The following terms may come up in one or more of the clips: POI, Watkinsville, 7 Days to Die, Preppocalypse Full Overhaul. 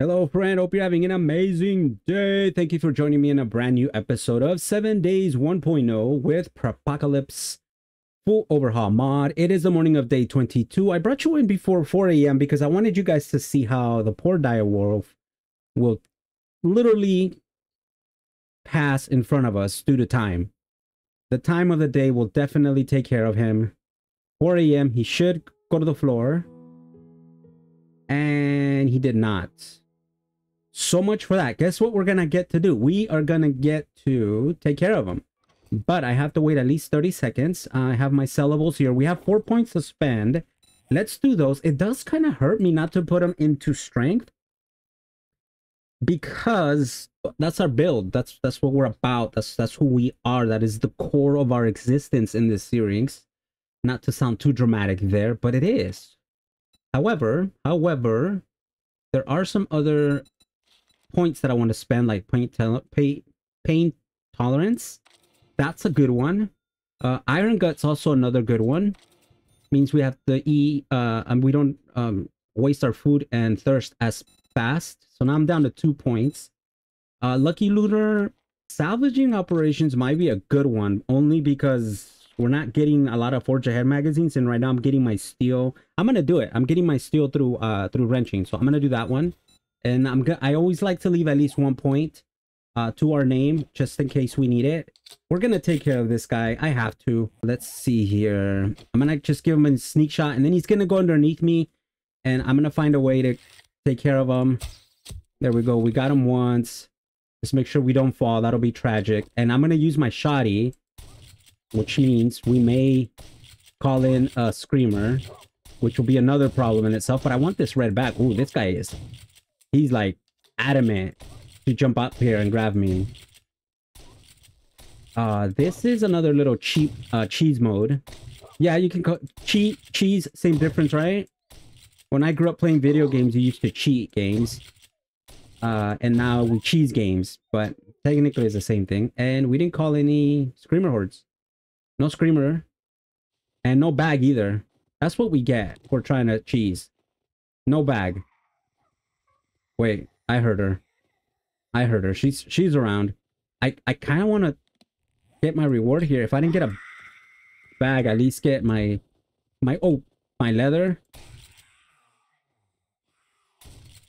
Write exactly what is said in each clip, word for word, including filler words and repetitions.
Hello friend, hope you're having an amazing day. Thank you for joining me in a brand new episode of seven days one point oh with Preppocalypse Full Overhaul mod. It is the morning of day twenty-two. I brought you in before four A M because I wanted you guys to see how the poor dire wolf will literally pass in front of us due to time. The time of the day will definitely take care of him. four A M he should go to the floor. And he did not. So much for that. Guess what we're gonna get to do? We are gonna get to take care of him, but I have to wait at least thirty seconds. I have my sellables here. We have four points to spend. Let's do those. It does kind of hurt me not to put him into strength because that's our build. That's that's what we're about. That's that's who we are. That is the core of our existence in this series. Not to sound too dramatic there, but it is. However, however, there are some other points that I want to spend, like paint, paint, pain tolerance. That's a good one. Uh, Iron Gut's also another good one. Means we have to eat, uh, and we don't um, waste our food and thirst as fast. So now I'm down to two points. Uh, Lucky Looter salvaging operations might be a good one, only because we're not getting a lot of Forge Ahead magazines, and right now I'm getting my steel. I'm gonna do it. I'm getting my steel through uh through wrenching, so I'm gonna do that one. And I'm gonna I always like to leave at least one point uh to our name just in case we need it. We're gonna take care of this guy. I have to. Let's see here. I'm gonna just give him a sneak shot, and then he's gonna go underneath me, and I'm gonna find a way to take care of him. There we go. We got him once. Just make sure we don't fall. That'll be tragic. And I'm gonna use my shoddy, which means we may call in a screamer, which will be another problem in itself. But I want this red back. Ooh, this guy is, he's like adamant to jump up here and grab me. Uh, this is another little cheap uh, cheese mode. Yeah, you can call cheat, cheese, same difference, right? When I grew up playing video games, you used to cheat games. Uh, and now we cheese games, but technically it's the same thing. And we didn't call any screamer hordes. No screamer and no bag either. That's what we get for trying to cheese. No bag. Wait, I heard her. I heard her. She's she's around. I, I kind of want to get my reward here. If I didn't get a bag, at least get my my oh my leather.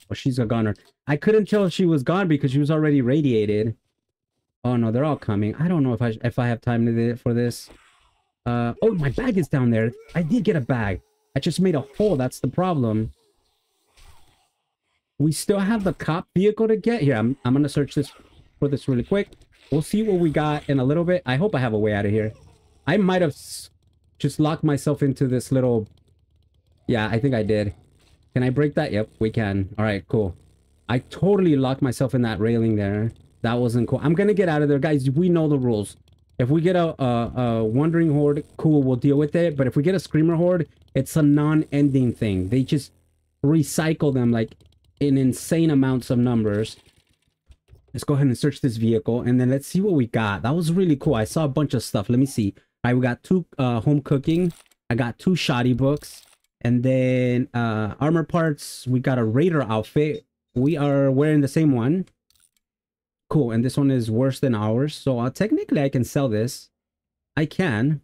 Oh, she's a goner. I couldn't tell if she was gone because she was already radiated. Oh no, they're all coming. I don't know if I if I have time to do it for this. Uh, oh, my bag is down there. I did get a bag. I just made a hole. That's the problem. We still have the cop vehicle to get here. I'm I'm gonna search this for this really quick. We'll see what we got in a little bit. I hope I have a way out of here. I might have just locked myself into this little. Yeah, I think I did. Can I break that? Yep, we can. All right, cool. I totally locked myself in that railing there. That wasn't cool. I'm going to get out of there. Guys, we know the rules. If we get a, a, a wandering horde, cool, we'll deal with it. But if we get a screamer horde, it's a non-ending thing. They just recycle them like in insane amounts of numbers. Let's go ahead and search this vehicle. And then let's see what we got. That was really cool. I saw a bunch of stuff. Let me see. All right, we got two uh, home cooking. I got two shoddy books. And then uh, armor parts. We got a raider outfit. We are wearing the same one. Cool, and this one is worse than ours, so uh, technically I can sell this. I can.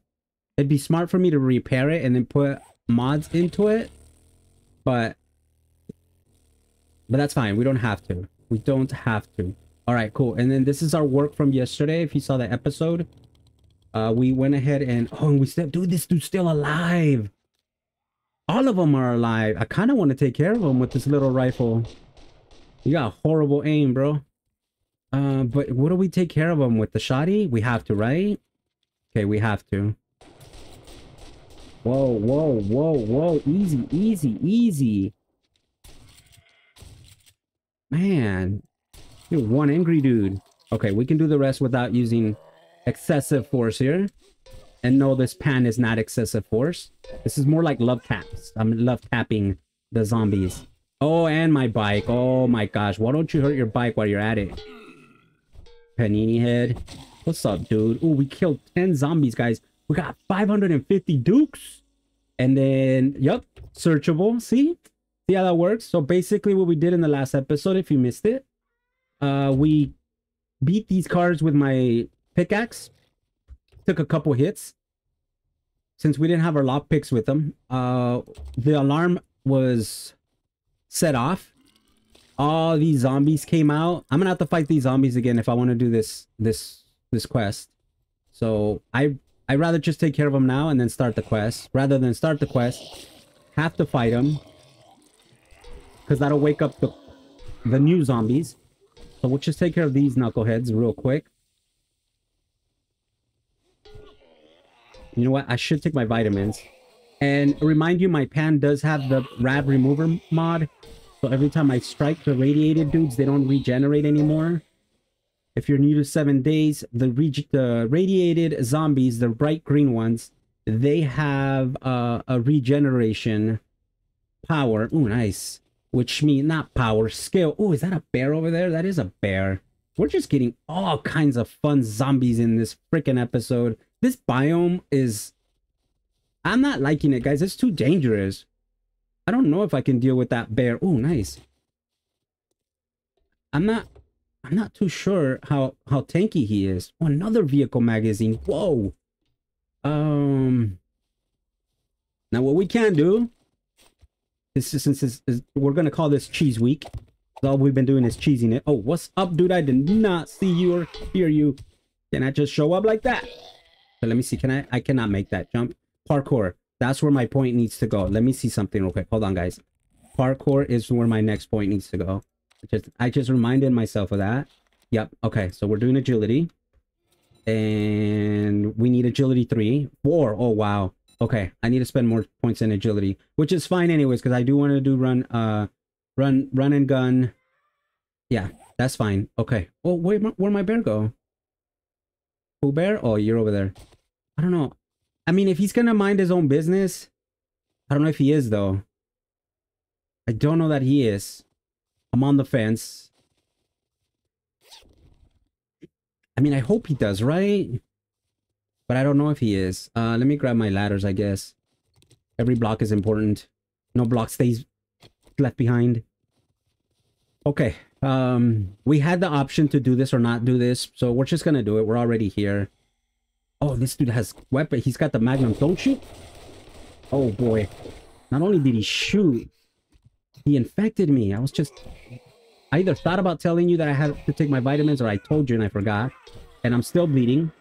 It'd be smart for me to repair it and then put mods into it, but but that's fine. We don't have to. We don't have to. All right, cool. And then this is our work from yesterday. If you saw that episode, uh, we went ahead and oh, and we said, dude, this dude's still alive. All of them are alive. I kind of want to take care of them with this little rifle. You got horrible aim, bro. Uh, but what do we take care of him with the shoddy? We have to, right? Okay, we have to. Whoa, whoa, whoa, whoa. Easy, easy, easy. Man. You're one angry dude. Okay, we can do the rest without using excessive force here. And no, this pan is not excessive force. This is more like love taps. I'm love tapping the zombies. Oh, and my bike. Oh my gosh. Why don't you hurt your bike while you're at it? Panini head. What's up, dude? Oh, we killed ten zombies, guys. We got five hundred fifty dukes. And then, yep, searchable. See? see how that works. So basically what we did in the last episode, if you missed it, uh we beat these cards with my pickaxe, took a couple hits since we didn't have our lock picks with them. Uh the alarm was set off, all these zombies came out. I'm gonna have to fight these zombies again if I want to do this this this quest. So i i'd rather just take care of them now and then start the quest, rather than start the quest, have to fight them, because that'll wake up the the new zombies. So we'll just take care of these knuckleheads real quick. You know what, I should take my vitamins. And remind you, my pan does have the rad remover mod, so every time I strike the radiated dudes, they don't regenerate anymore. If you're new to Seven Days, the reg the radiated zombies, the bright green ones, they have uh, a regeneration power. Ooh, nice. Which means not power, skill. Ooh, is that a bear over there? That is a bear. We're just getting all kinds of fun zombies in this freaking episode. This biome is... I'm not liking it, guys. It's too dangerous. I don't know if I can deal with that bear. Ooh, nice. I'm not... I'm not too sure how, how tanky he is. Oh, another vehicle magazine. Whoa. Um. Now, what we can do, this is, since this is, we're going to call this Cheese Week. All we've been doing is cheesing it. Oh, what's up, dude? I did not see you or hear you. Can I just show up like that? But let me see. Can I? I cannot make that jump. Parkour. That's where my point needs to go. Let me see something real quick. Hold on, guys. Parkour is where my next point needs to go. Just, I just reminded myself of that. Yep. Okay, so we're doing agility. And we need agility three. Four. Oh, wow. Okay, I need to spend more points in agility. Which is fine anyways, because I do want to do run, uh, run, run and gun. Yeah, that's fine. Okay. Oh, where, where'd my bear go? Pooh Bear? Oh, you're over there. I don't know. I mean, if he's going to mind his own business. I don't know if he is, though. I don't know that he is. I'm on the fence. I mean, I hope he does, right? But I don't know if he is. Uh, let me grab my ladders, I guess. Every block is important. No block stays left behind. Okay. Um, we had the option to do this or not do this. So we're just going to do it. We're already here. Oh, this dude has weapon. He's got the magnum. Don't shoot. Oh, boy. Not only did he shoot, he infected me. I was just... I either thought about telling you that I had to take my vitamins, or I told you and I forgot. And I'm still bleeding.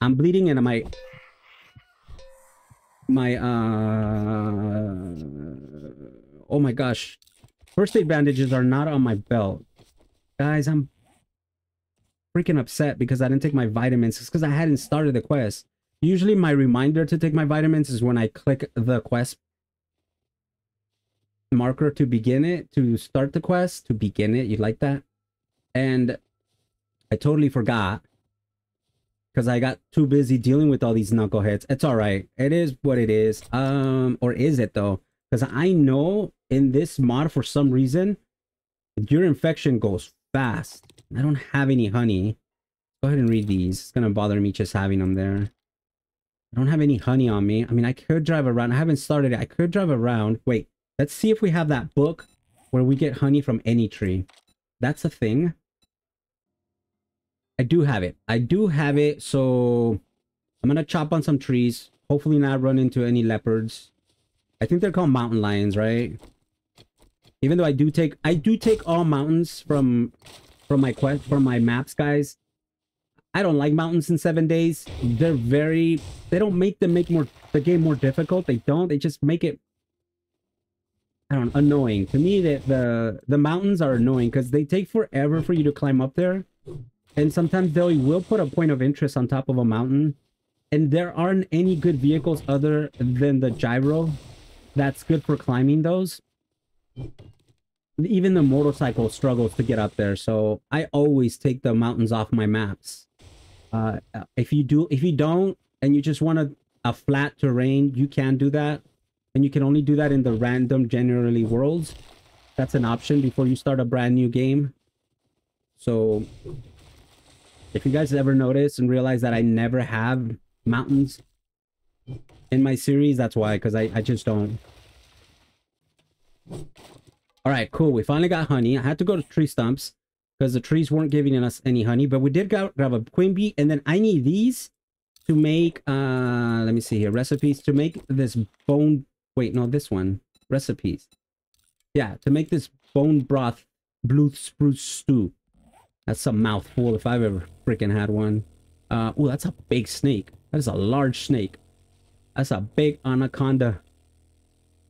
I'm bleeding and my... My, uh... oh, my gosh. First aid bandages are not on my belt. Guys, I'm... freaking upset because I didn't take my vitamins. It's because I hadn't started the quest. Usually my reminder to take my vitamins is when I click the quest marker to begin it, to start the quest, to begin it. You like that? And I totally forgot because I got too busy dealing with all these knuckleheads. It's all right. It is what it is. Um, or is it though? Because I know in this mod, for some reason, your infection goes fast. I don't have any honey. Go ahead and read these. It's gonna bother me just having them there. I don't have any honey on me. I mean, I could drive around. I haven't started it. I could drive around. Wait, let's see if we have that book where we get honey from any tree. That's a thing. I do have it. I do have it. So I'm gonna chop on some trees. Hopefully not run into any leopards. I think they're called mountain lions, right? Even though I do take, I do take all mountains from... From my quest, from my maps, guys. I don't like mountains in Seven Days. They're very... They don't make them make more the game more difficult. They don't. They just make it... I don't know, annoying. To me, the, the, the mountains are annoying because they take forever for you to climb up there. And sometimes they will put a point of interest on top of a mountain. And there aren't any good vehicles other than the gyro that's good for climbing those. Even the motorcycle struggles to get up there, so I always take the mountains off my maps. Uh, if you do, if you don't, and you just want a, a flat terrain, you can do that, and you can only do that in the random generally worlds. That's an option before you start a brand new game. So, if you guys ever notice and realize that I never have mountains in my series, that's why, because I, I just don't. All right, cool. We finally got honey. I had to go to tree stumps because the trees weren't giving us any honey, but we did grab a queen bee. And then I need these to make, uh, let me see here, recipes to make this bone. Wait, no, this one. Recipes. Yeah, to make this bone broth blue spruce stew. That's a mouthful if I've ever freaking had one. Uh, oh, that's a big snake. That is a large snake. That's a big anaconda.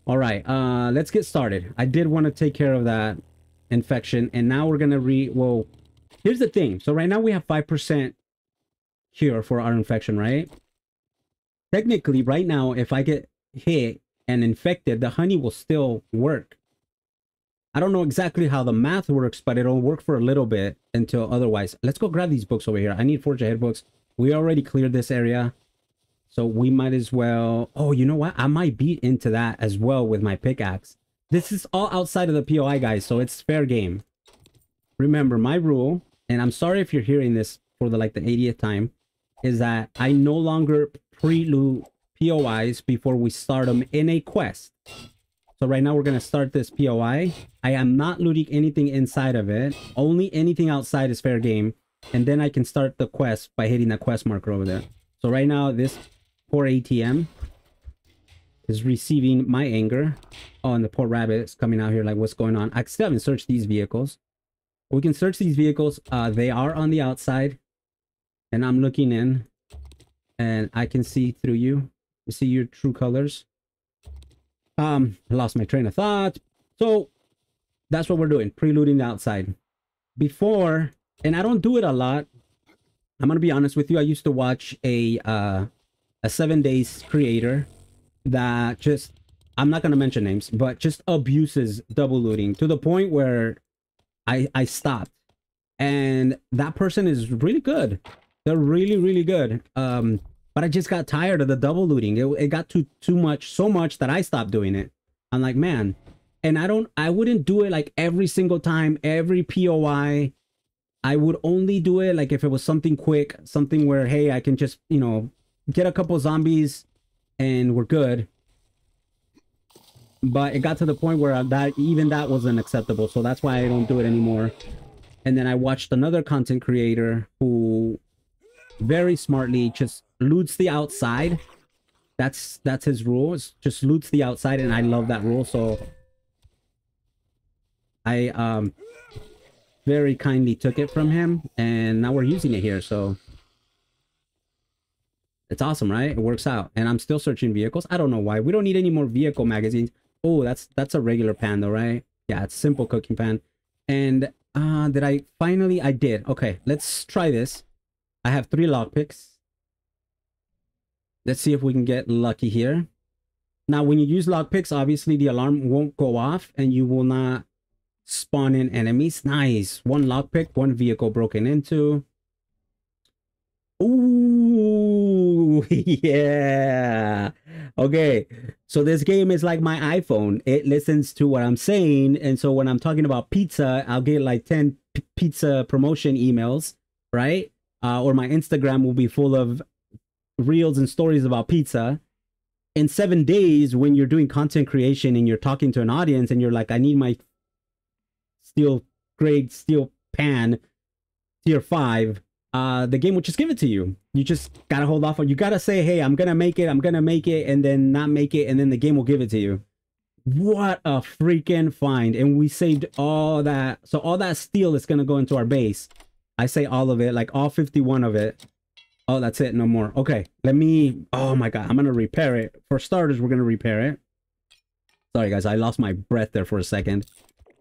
All right, uh, let's get started. I did want to take care of that infection, and now we're going to re... Well, here's the thing. So right now we have five percent cure for our infection, right? Technically, right now, if I get hit and infected, the honey will still work. I don't know exactly how the math works, but it'll work for a little bit until otherwise. Let's go grab these books over here. I need forge ahead books. We already cleared this area, so we might as well. Oh, you know what? I might beat into that as well with my pickaxe. This is all outside of the P O I, guys, so it's fair game. Remember my rule, and I'm sorry if you're hearing this for the like the eightieth time, is that I no longer prelude P O Is before we start them in a quest. So right now we're going to start this P O I. I am not looting anything inside of it. Only anything outside is fair game. And then I can start the quest by hitting that quest marker over there. So right now this poor A T M is receiving my anger. Oh, and the poor rabbit is coming out here like, what's going on? I still haven't searched these vehicles. We can search these vehicles. Uh, they are on the outside. And I'm looking in. And I can see through you. You see your true colors. Um, I lost my train of thought. So that's what we're doing. Preluding the outside. Before, and I don't do it a lot. I'm going to be honest with you. I used to watch a, uh, a Seven Days creator that just, I'm not going to mention names, but just abuses double looting to the point where I, I stopped. And that person is really good. They're really, really good. Um, But I just got tired of the double looting. It, it got too too much, so much that I stopped doing it. I'm like, man, and I don't, I wouldn't do it like every single time, every P O I. I would only do it like if it was something quick, something where, hey, I can just, you know, get a couple zombies and we're good. But it got to the point where that even that wasn't acceptable, so that's why I don't do it anymore. And then I watched another content creator who very smartly just loots the outside. That's that's his rule. It's just loots the outside, and I love that rule. So I um very kindly took it from him, and now we're using it here. So it's awesome, right? It works out. And I'm still searching vehicles. I don't know why. We don't need any more vehicle magazines. Oh, that's that's a regular pan though, right? Yeah, it's simple cooking pan. And uh did I finally I did. Okay, let's try this. I have three lockpicks. Let's see if we can get lucky here. Now, when you use lockpicks, obviously the alarm won't go off and you will not spawn in enemies. Nice. One lockpick, one vehicle broken into. Ooh, yeah. Okay. So this game is like my iPhone. It listens to what I'm saying. And so when I'm talking about pizza, I'll get like ten pizza promotion emails, right? Uh, or my Instagram will be full of reels and stories about pizza. In seven days, when you're doing content creation and you're talking to an audience and you're like, I need my steel grade steel pan tier five, uh, the game will just give it to you. You just gotta hold off on, you gotta say, hey, I'm gonna make it, I'm gonna make it, and then not make it, and then the game will give it to you. What a freaking find. And we saved all that. So all that steel is gonna go into our base. I say all of it, like all fifty-one of it. Oh, that's it. No more. Okay, let me... Oh, my God. I'm going to repair it. For starters, we're going to repair it. Sorry, guys. I lost my breath there for a second.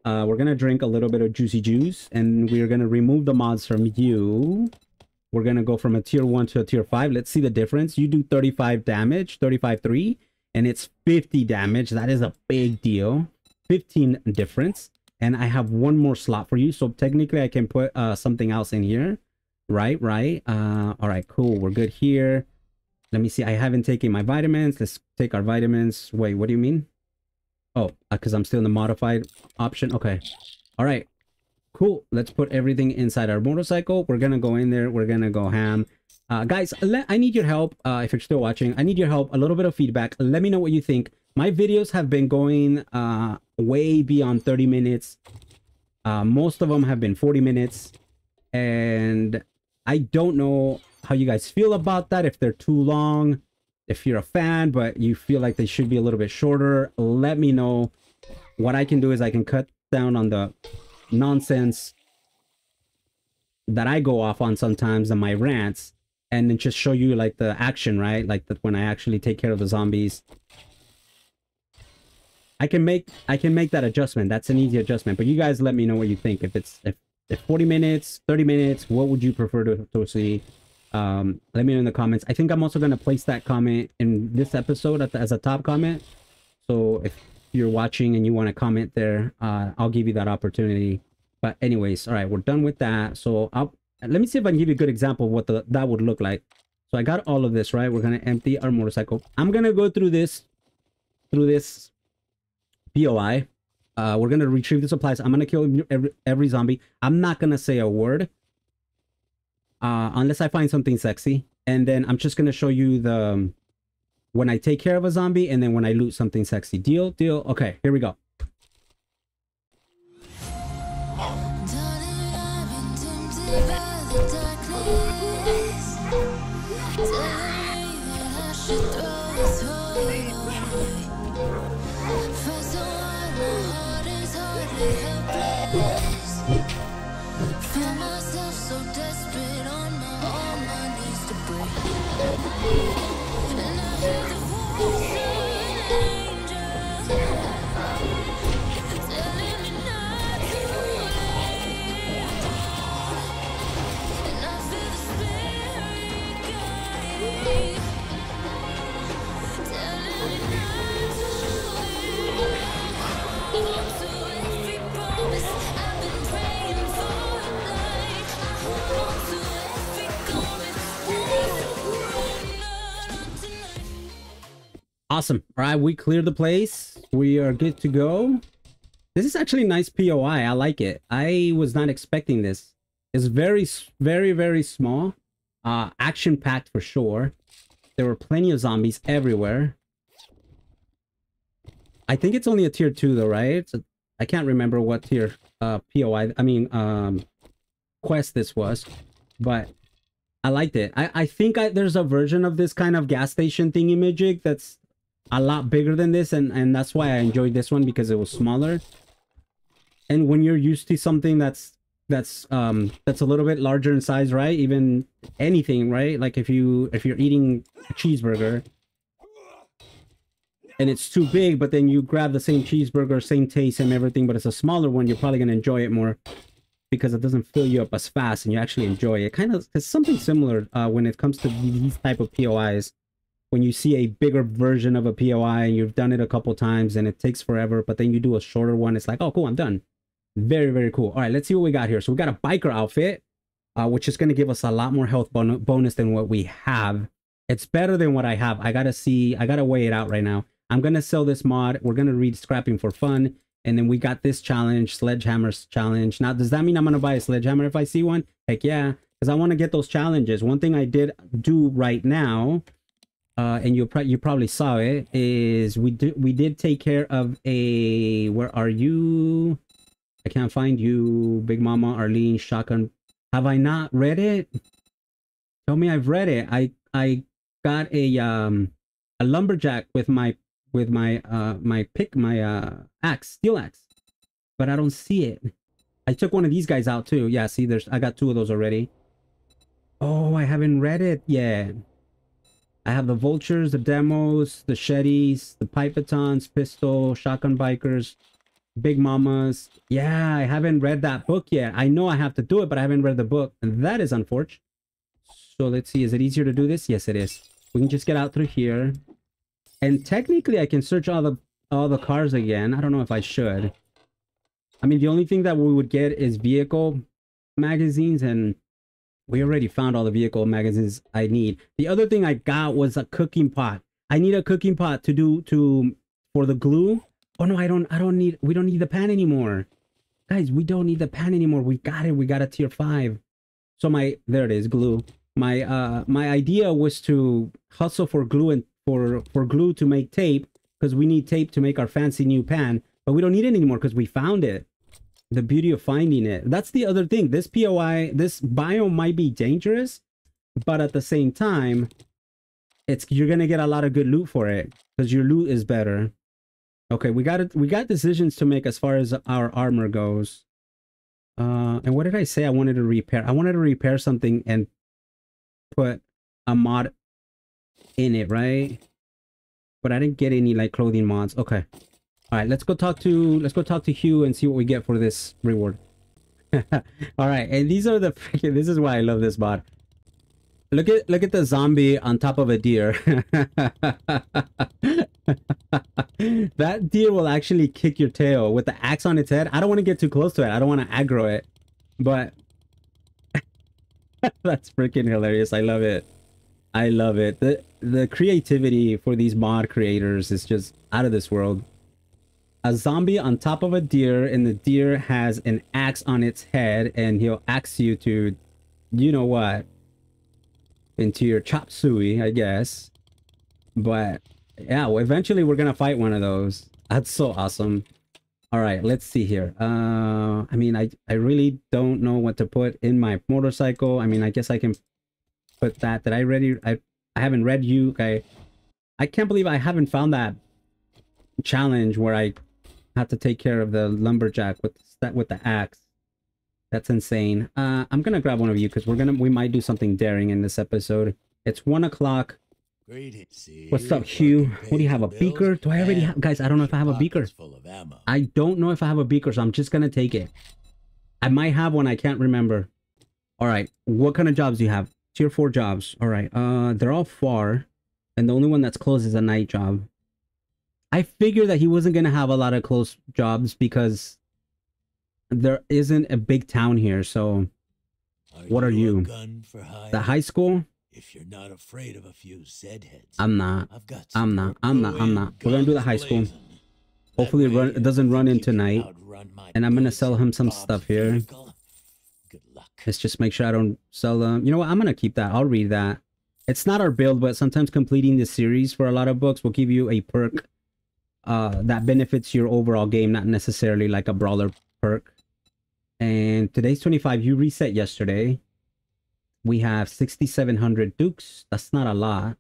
Uh, we're going to drink a little bit of juicy juice, and we're going to remove the mods from you. We're going to go from a tier one to a tier five. Let's see the difference. You do thirty-five damage, thirty-five three, and it's fifty damage. That is a big deal. fifteen difference, and I have one more slot for you, so technically I can put uh, something else in here. Right, right. Uh, all right, cool. We're good here. Let me see. I haven't taken my vitamins. Let's take our vitamins. Wait, what do you mean? Oh, because I'm still in the modified option. Okay. All right. Cool. Let's put everything inside our motorcycle. We're going to go in there. We're going to go ham. Uh, guys, let, I need your help. Uh, if you're still watching, I need your help. A little bit of feedback. Let me know what you think. My videos have been going uh, way beyond thirty minutes. Uh, most of them have been forty minutes, and I don't know how you guys feel about that. If they're too long, if you're a fan but you feel like they should be a little bit shorter, let me know. What I can do is I can cut down on the nonsense that I go off on sometimes in my rants, and then just show you like the action, right? Like that when I actually take care of the zombies, I can make I can make that adjustment. That's an easy adjustment. But you guys let me know what you think. If it's if, if forty minutes, thirty minutes, what would you prefer to, to see? Um, let me know in the comments. I think I'm also going to place that comment in this episode at the, as a top comment. So if you're watching and you want to comment there, uh, I'll give you that opportunity. But anyways, all right, we're done with that. So I'll, let me see if I can give you a good example of what the, that would look like. So I got all of this, right? We're going to empty our motorcycle. I'm going to go through this, through this P O I. Uh, we're going to retrieve the supplies. I'm going to kill every, every zombie. I'm not going to say a word uh, unless I find something sexy. And then I'm just going to show you the um, when I take care of a zombie and then when I loot something sexy. Deal, deal. Okay, here we go. Awesome. All right, we cleared the place. We are good to go. This is actually nice P O I. I like it. I was not expecting this. It's very, very, very small. Uh, action-packed for sure. There were plenty of zombies everywhere. I think it's only a tier two though, right? So I can't remember what tier uh, P O I, I mean, um, quest this was, but I liked it. I, I think I, there's a version of this kind of gas station thingy-majig that's a lot bigger than this, and and that's why I enjoyed this one, because it was smaller. And when you're used to something that's that's um that's a little bit larger in size, right? Even anything, right? Like if you if you're eating a cheeseburger and it's too big, but then you grab the same cheeseburger, same taste and everything, but it's a smaller one, you're probably going to enjoy it more because it doesn't fill you up as fast and you actually enjoy it. Kind of, it's something similar uh when it comes to these type of P O Is. When you see a bigger version of a P O I and you've done it a couple times and it takes forever, but then you do a shorter one, it's like, oh, cool, I'm done. Very, very cool. All right, let's see what we got here. So we got a biker outfit, uh, which is going to give us a lot more health bon bonus than what we have. It's better than what I have. I got to see. I got to weigh it out right now. I'm going to sell this mod. We're going to read scrapping for fun. And then we got this challenge, sledgehammers challenge. Now, does that mean I'm going to buy a sledgehammer if I see one? Heck yeah, because I want to get those challenges. One thing I did do right now, Uh, and you pro you probably saw it, is we did we did take care of a, where are you? I can't find you, Big Mama Arlene Shotgun. Have I not read it? Tell me I've read it. I I got a um a lumberjack with my with my uh my pick my uh axe steel axe, but I don't see it. I took one of these guys out too. Yeah, see, there's I got two of those already. Oh, I haven't read it yet. I have the vultures, the demos, the shetties, the pipetons, pistol, shotgun bikers, big mamas. Yeah, I haven't read that book yet. I know I have to do it, but I haven't read the book, and that is unfortunate. So let's see, is it easier to do this? Yes, it is. We can just get out through here, and technically I can search all the all the cars again. I don't know if I should. I mean, the only thing that we would get is vehicle magazines, and we already found all the vehicle magazines I need. The other thing I got was a cooking pot. I need a cooking pot to do to for the glue. Oh no, I don't I don't need we don't need the pan anymore. Guys, we don't need the pan anymore. We got it. We got a tier five. So my there it is, glue. My uh my idea was to hustle for glue and for for glue to make tape, because we need tape to make our fancy new pan. But we don't need it anymore because we found it. The beauty of finding it. That's the other thing. This P O I, this biome might be dangerous, but at the same time, it's you're gonna get a lot of good loot for it because your loot is better. Okay, we got it. We got decisions to make as far as our armor goes. Uh, and what did I say? I wanted to repair. I wanted to repair something and put a mod in it, right? But I didn't get any like clothing mods. Okay. All right, let's go talk to let's go talk to Hugh and see what we get for this reward. All right, and these are the freaking. This is why I love this mod. Look at look at the zombie on top of a deer. That deer will actually kick your tail with the axe on its head. I don't want to get too close to it. I don't want to aggro it, but that's freaking hilarious. I love it. I love it. the The creativity for these mod creators is just out of this world. A zombie on top of a deer, and the deer has an axe on its head, and he'll axe you to, you know what, into your chop suey, I guess. But yeah, well, eventually we're gonna fight one of those. That's so awesome. All right, let's see here. Uh, I mean, I I really don't know what to put in my motorcycle. I mean, I guess I can put that. That I already I I haven't read you. Okay, I can't believe I haven't found that challenge where I had to take care of the lumberjack with that with the axe. That's insane. uh I'm gonna grab one of you because we're gonna we might do something daring in this episode. It's one o'clock. What's up, Hugh? What do you have, a beaker? Do I already have, guys? I don't know if I have a beaker. I don't know if I have a beaker, so I'm just gonna take it. I might have one, I can't remember. All right, what kind of jobs do you have? Tier four jobs. All right, uh they're all far, and the only one that's close is a night job. I figured that he wasn't going to have a lot of close jobs because there isn't a big town here. So are what are you? you? For high the high school? If you're not afraid of a few Zed heads, I'm not. I've got I'm not. I'm not. I'm not. We're going to do the high school. Hopefully it, run, it doesn't run in tonight. And I'm going to sell him some Bob's stuff here. Vehicle. Good luck. Let's just make sure I don't sell them. You know what? I'm going to keep that. I'll read that. It's not our build, but sometimes completing the series for a lot of books will give you a perk. Uh, that benefits your overall game, not necessarily like a brawler perk. And today's twenty-five. You reset yesterday. We have sixty-seven hundred dukes. That's not a lot.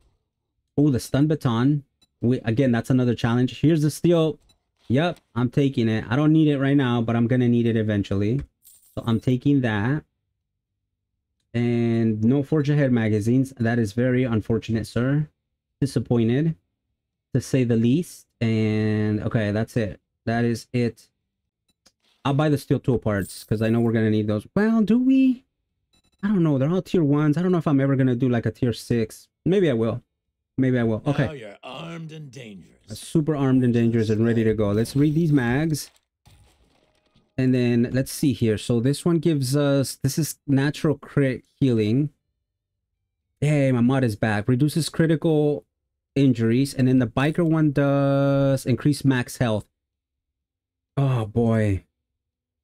Oh, the stun baton. We again. That's another challenge. Here's the steel. Yep, I'm taking it. I don't need it right now, but I'm gonna need it eventually. So I'm taking that. And no Forge Ahead magazines. That is very unfortunate, sir. Disappointed, to say the least. And okay, that's it. That is it. I'll buy the steel tool parts because I know we're gonna need those. Well, do we? I don't know. They're all tier ones. I don't know if I'm ever gonna do like a tier six. Maybe I will. Maybe I will. Okay. Now you're armed and dangerous. Super armed and dangerous and ready to go. Let's read these mags. And then let's see here. So this one gives us, this is natural crit healing. Hey, my mod is back. Reduces critical injuries, and then the biker one does increase max health. Oh boy,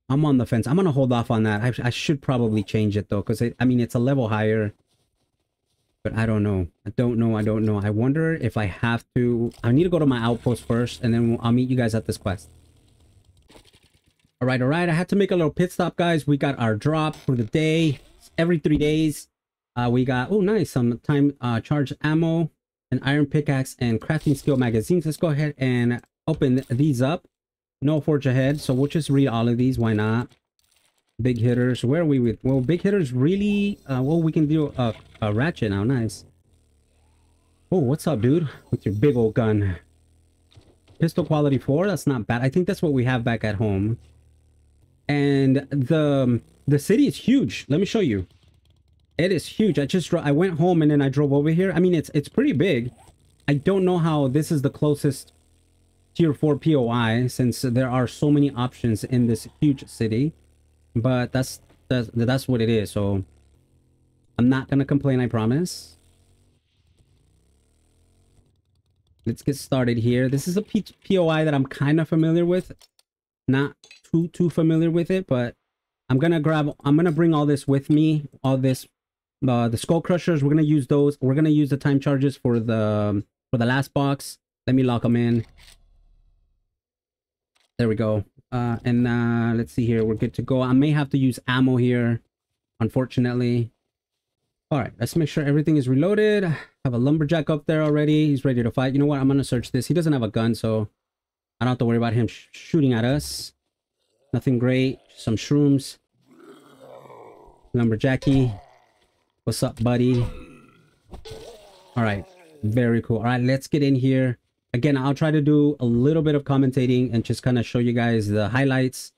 I'm on the fence. I'm gonna hold off on that. I, I should probably change it though, because I mean it's a level higher, but I don't know. I don't know. I don't know. I wonder if I have to. I need to go to my outpost first, and then I'll meet you guys at this quest. All right, all right. I had to make a little pit stop, guys. We got our drop for the day. It's every three days. Uh, we got oh nice some time uh, charged ammo. An iron pickaxe and crafting skill magazines. Let's go ahead and open these up. No Forge Ahead, so we'll just read all of these. Why not? Big hitters. Where are we with? Well, big hitters really. Uh, well, we can do a, a ratchet now. Nice. Oh, what's up, dude? With your big old gun. Pistol quality four. That's not bad. I think that's what we have back at home. And the the city is huge. Let me show you. It is huge. I just I went home and then I drove over here. I mean, it's it's pretty big. I don't know how this is the closest tier four P O I since there are so many options in this huge city. But that's that's, that's what it is. So I'm not gonna complain. I promise. Let's get started here. This is a P O I that I'm kind of familiar with. Not too too familiar with it, but I'm gonna grab. I'm gonna bring all this with me. All this. Uh, the skull crushers, we're gonna use those. We're gonna use the time charges for the for the last box. Let me lock them in. There we go. Uh, and uh, let's see here. We're good to go. I may have to use ammo here, unfortunately. All right, let's make sure everything is reloaded. I have a lumberjack up there already. He's ready to fight. You know what? I'm going to search this. He doesn't have a gun, so I don't have to worry about him sh shooting at us. Nothing great. Some shrooms. Lumberjacky. What's up, buddy? All right. Very cool. All right, let's get in here. Again, I'll try to do a little bit of commentating and just kind of show you guys the highlights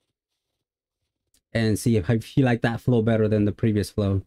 and see if, if you like that flow better than the previous flow.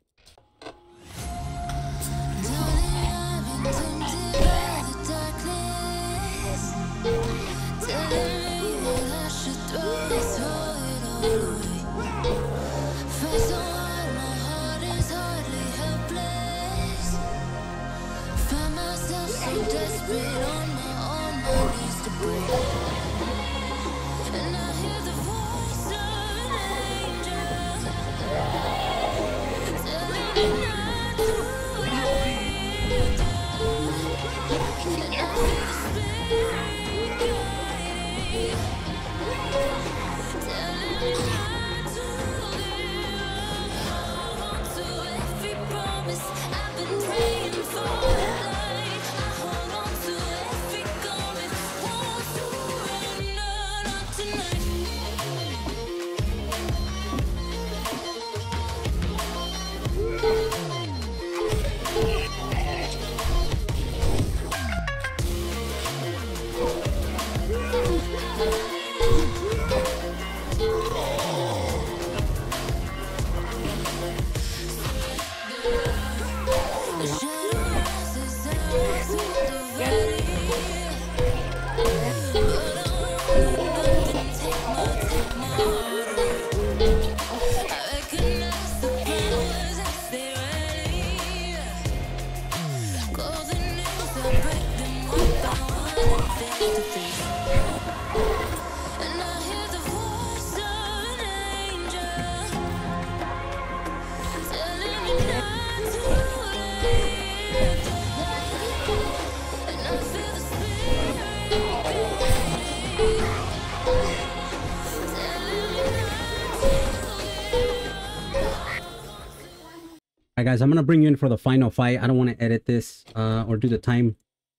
Alright guys, I'm gonna bring you in for the final fight. I don't want to edit this uh, or do the time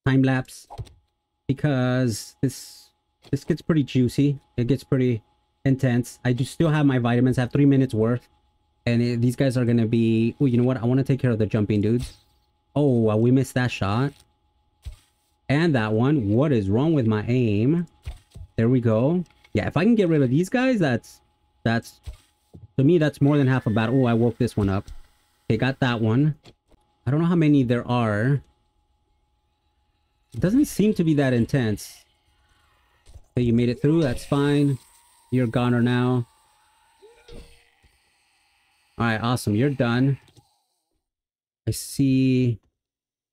time lapse because this this gets pretty juicy. It gets pretty intense. I do still have my vitamins. I have three minutes worth, and it, these guys are gonna be. Oh, you know what? I want to take care of the jumping dudes. Oh, well, we missed that shot and that one. What is wrong with my aim? There we go. Yeah, if I can get rid of these guys, that's that's to me that's more than half a battle. Oh, I woke this one up. Okay, got that one. I don't know how many there are. It doesn't seem to be that intense. Okay, you made it through. That's fine. You're goner now. Alright, awesome. You're done. I see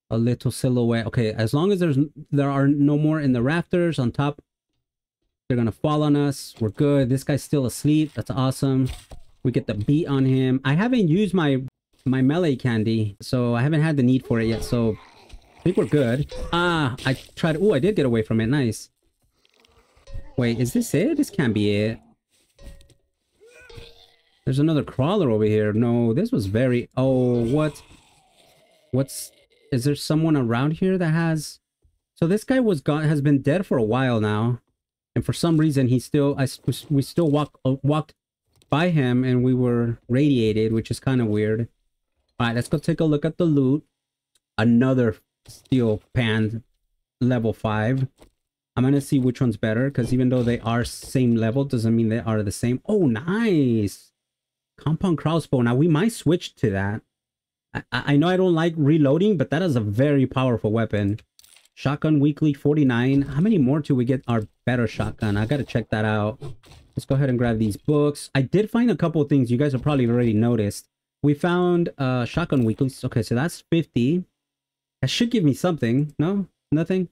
a little silhouette. Okay, as long as there's there are no more in the rafters on top, they're gonna fall on us. We're good. This guy's still asleep. That's awesome. We get the beat on him. I haven't used my... my melee candy, so I haven't had the need for it yet, so I think we're good. Ah, I tried. Oh, I did get away from it. Nice. Wait, is this it? This can't be it. There's another crawler over here. No, this was very... oh, what? What's... is there someone around here that has... so this guy was gone, has been dead for a while now, and for some reason he still... I, we still walk, walked by him and we were radiated, which is kind of weird. All right, let's go take a look at the loot. Another steel pan, level five. I'm going to see which one's better, because even though they are same level, doesn't mean they are the same. Oh, nice. Compound crossbow. Now, we might switch to that. I, I know I don't like reloading, but that is a very powerful weapon. Shotgun weekly, forty-nine. How many more till we get our better shotgun? I got to check that out. Let's go ahead and grab these books. I did find a couple of things you guys have probably already noticed. We found uh, shotgun weeklies. Okay, so that's fifty. That should give me something. No? Nothing?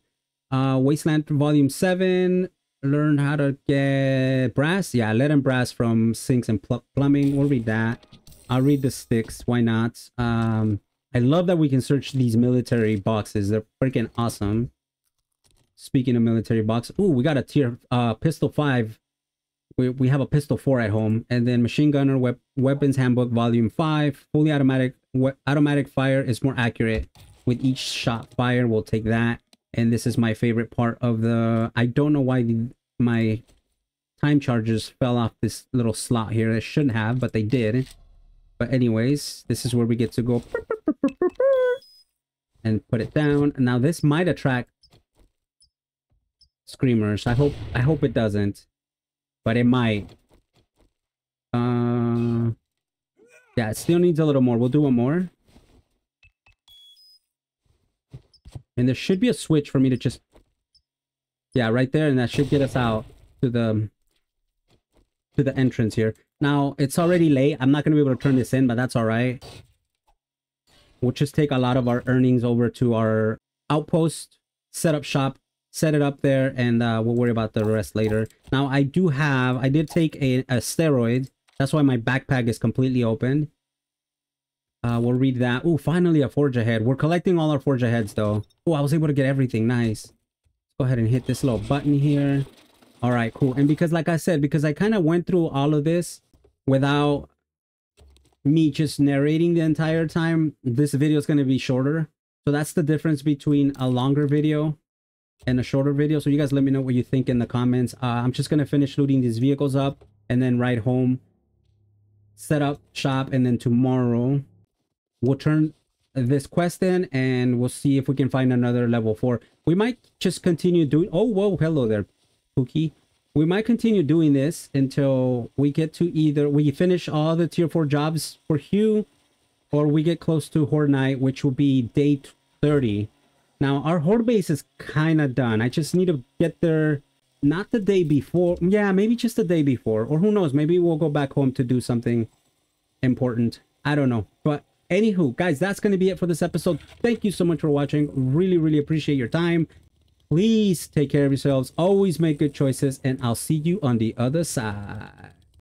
Uh, Wasteland Volume seven. Learn how to get brass. Yeah, lead and brass from sinks and pl plumbing. We'll read that. I'll read the sticks. Why not? Um, I love that we can search these military boxes. They're freaking awesome. Speaking of military box. Ooh, we got a tier uh, Pistol five we, we have a pistol four at home, and then machine gunner wep weapons handbook volume five, fully automatic we automatic fire is more accurate with each shot fired. We'll take that. And this is my favorite part of the, I don't know why the, my time charges fell off this little slot here. They shouldn't have, but they did. But anyways, this is where we get to go and put it down. Now this might attract screamers. I hope I hope it doesn't, but it might. Uh, yeah, it still needs a little more. We'll do one more. And there should be a switch for me to just, yeah, right there, and that should get us out to the to the entrance here. Now it's already late. I'm not gonna be able to turn this in, but that's all right. We'll just take a lot of our earnings over to our outpost, set up shop, set it up there, and uh, we'll worry about the rest later. Now I do have, I did take a, a steroid. That's why my backpack is completely open. Uh, we'll read that. Oh, finally a forge ahead. We're collecting all our forge aheads though. Oh, I was able to get everything. Nice. Go ahead and hit this little button here. All right, cool. And because, like I said, because I kind of went through all of this without me just narrating the entire time, this video is going to be shorter. So that's the difference between a longer video and a shorter video. So you guys let me know what you think in the comments. Uh, I'm just going to finish looting these vehicles up and then ride home, set up shop, and then tomorrow we'll turn this quest in and we'll see if we can find another level four. We might just continue doing, oh, whoa, hello there, Pookie. We might continue doing this until we get to either we finish all the tier four jobs for Hugh, or we get close to Horde Night, which will be day thirty. Now our Horde base is kind of done. I just need to get there, not the day before. Yeah, maybe just the day before, or who knows? Maybe we'll go back home to do something important. I don't know. But anywho, guys, that's going to be it for this episode. Thank you so much for watching. Really, really appreciate your time. Please take care of yourselves, always make good choices, and I'll see you on the other side.